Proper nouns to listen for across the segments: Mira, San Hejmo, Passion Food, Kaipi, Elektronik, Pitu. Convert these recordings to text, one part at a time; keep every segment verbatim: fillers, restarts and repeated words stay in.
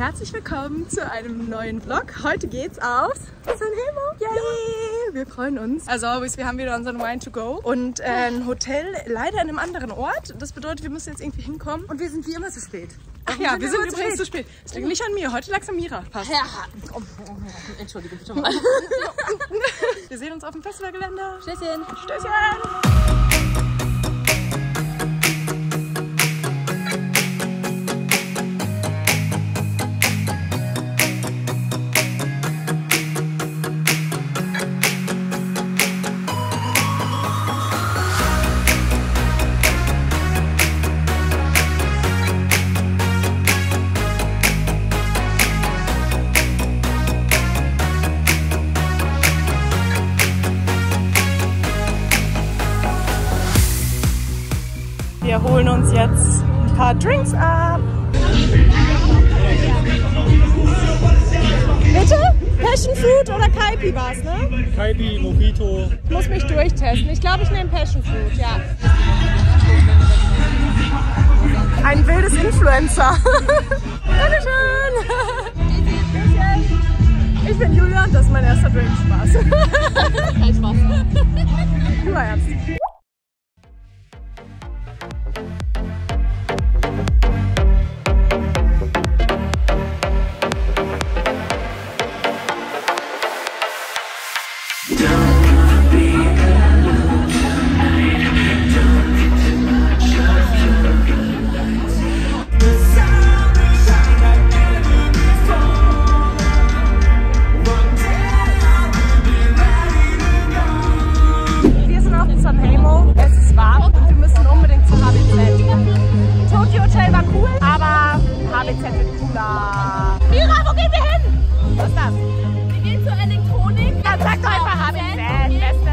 Herzlich willkommen zu einem neuen Vlog. Heute geht's auf San Hejmo. Yay! Wir freuen uns. Also always, wir haben wieder unseren Wine to go und ein Hotel leider in einem anderen Ort. Das bedeutet, wir müssen jetzt irgendwie hinkommen. Und wir sind wie immer zu spät. Ach ja, sind wir, wir sind übrigens zu spät. Es liegt nicht an mir. Heute lag es an Mira. Passt. Ja. Oh, oh, oh. Entschuldige bitte mal. Wir sehen uns auf dem Festivalgelände. Stößchen. Stößchen. Wir holen uns jetzt ein paar Drinks ab. Bitte? Passion Food oder Kaipi war's, ne? Kaipi, Mojito. Ich muss mich durchtesten. Ich glaube, ich nehme Passion Food, ja. Ein wildes Influencer. Dankeschön. Ich bin Julia und das ist mein erster Drink. Spaß. Kein Spaß. Du war ernst. Mira, wo gehen wir hin? Was ist das? Wir gehen zur Elektronik. Dann ja, sag doch einfach H B Z, okay. Beste.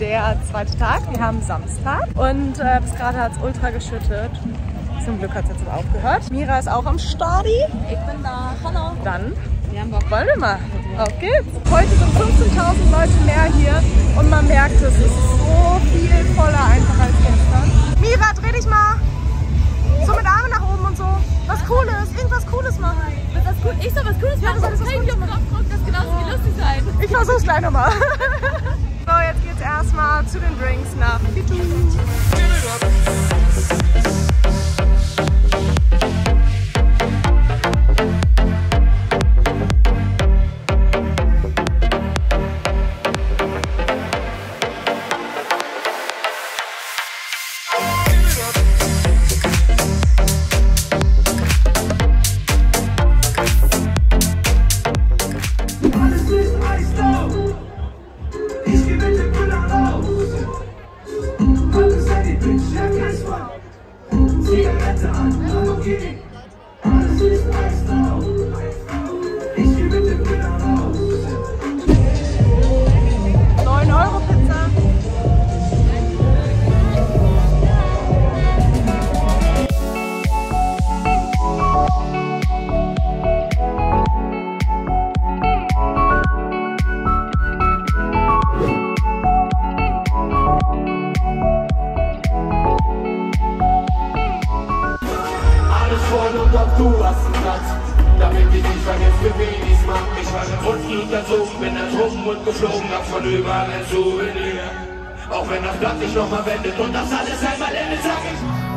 Der zweite Tag, wir haben Samstag und äh, bis gerade hat es ultra geschüttet. Zum Glück hat es jetzt aber aufgehört. Mira ist auch am Stadi. Ich bin da, hallo. Dann wir haben Bock. Wollen wir mal. Auf geht's. Heute sind fünfzehntausend Leute mehr hier und man merkt, es ist so viel voller einfach als gestern. Mira, dreh dich mal. So mit Armen nach oben und so. Was Cooles, irgendwas Cooles machen. Was das cool? Ich soll was Cooles machen. Ja, das soll das genauso wie lustig sein. Ich versuch's gleich nochmal. So, jetzt geht's erstmal zu den Drinks nach Pitu. wirklich nicht vergessen, mit Babys macht mich wasch und flieg dazu. Bin ertrunken und geflogen, hab von überall ein Souvenir. Auch wenn das Blatt sich nochmal wendet und das alles einmal endet, sag ich.